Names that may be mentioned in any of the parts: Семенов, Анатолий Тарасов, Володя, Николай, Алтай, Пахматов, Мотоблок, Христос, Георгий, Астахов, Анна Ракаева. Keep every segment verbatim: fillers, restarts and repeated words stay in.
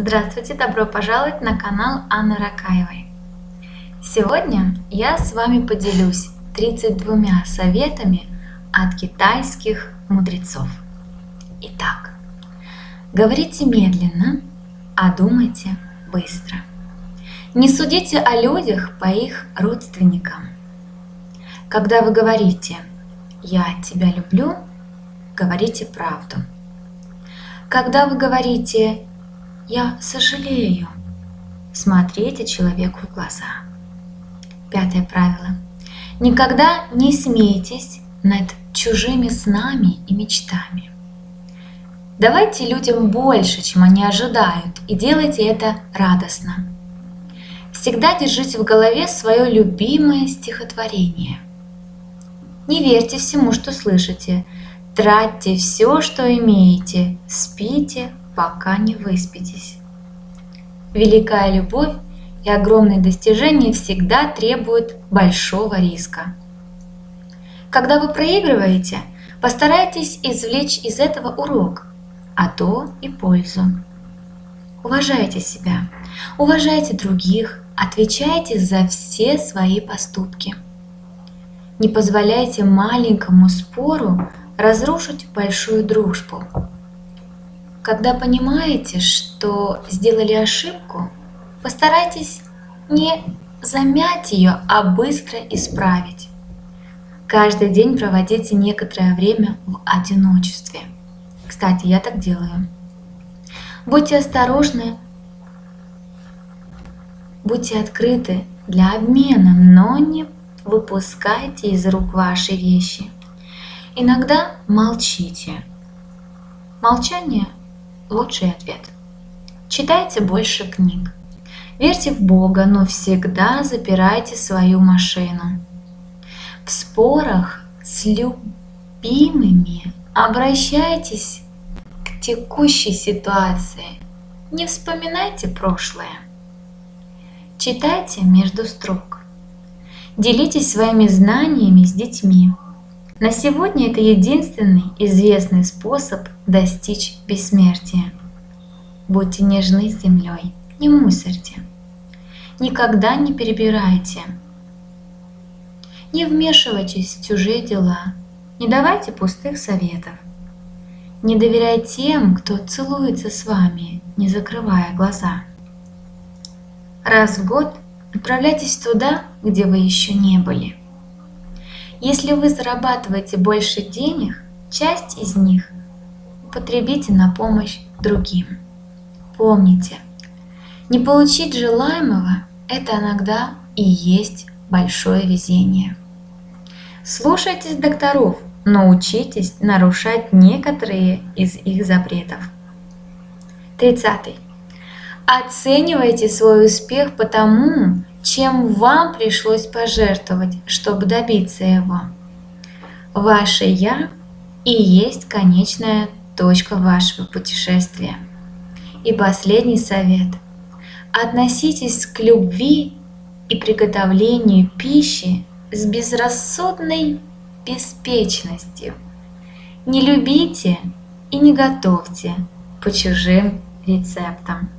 Здравствуйте, добро пожаловать на канал Анны Ракаевой. Сегодня я с вами поделюсь тридцатью двумя советами от китайских мудрецов. Итак, говорите медленно, а думайте быстро. Не судите о людях по их родственникам. Когда вы говорите «я тебя люблю», говорите правду. Когда вы говорите «я сожалею», смотрите человеку в глаза. Пятое правило. Никогда не смейтесь над чужими снами и мечтами. Давайте людям больше, чем они ожидают, и делайте это радостно. Всегда держите в голове свое любимое стихотворение. Не верьте всему, что слышите. Тратьте все, что имеете. Спите, пока не выспитесь. Великая любовь и огромные достижения всегда требуют большого риска. Когда вы проигрываете, постарайтесь извлечь из этого урок, а то и пользу. Уважайте себя, уважайте других, отвечайте за все свои поступки. Не позволяйте маленькому спору разрушить большую дружбу. Когда понимаете, что сделали ошибку, постарайтесь не замять ее, а быстро исправить. Каждый день проводите некоторое время в одиночестве. Кстати, я так делаю. Будьте осторожны, будьте открыты для обмена, но не выпускайте из рук ваши вещи. Иногда молчите. Молчание – лучший ответ. Читайте больше книг. Верьте в Бога, но всегда запирайте свою машину. В спорах с любимыми обращайтесь к текущей ситуации. Не вспоминайте прошлое. Читайте между строк. Делитесь своими знаниями с детьми. На сегодня это единственный известный способ достичь бессмертия. Будьте нежны с землей, не мусорьте. Никогда не перебирайте. Не вмешивайтесь в чужие дела. Не давайте пустых советов. Не доверяй тем, кто целуется с вами, не закрывая глаза. Раз в год отправляйтесь туда, где вы еще не были. Если вы зарабатываете больше денег, часть из них употребите на помощь другим. Помните, не получить желаемого – это иногда и есть большое везение. Слушайтесь докторов, но учитесь нарушать некоторые из их запретов. тридцатый. Оценивайте свой успех по тому, чем вам пришлось пожертвовать, чтобы добиться его. Ваше «Я» и есть конечная точка вашего путешествия. И последний совет. Относитесь к любви и приготовлению пищи с безрассудной беспечностью. Не любите и не готовьте по чужим рецептам.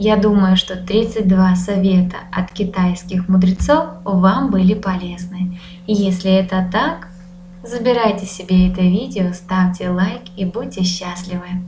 Я думаю, что тридцать два совета от китайских мудрецов вам были полезны. И если это так, забирайте себе это видео, ставьте лайк и будьте счастливы!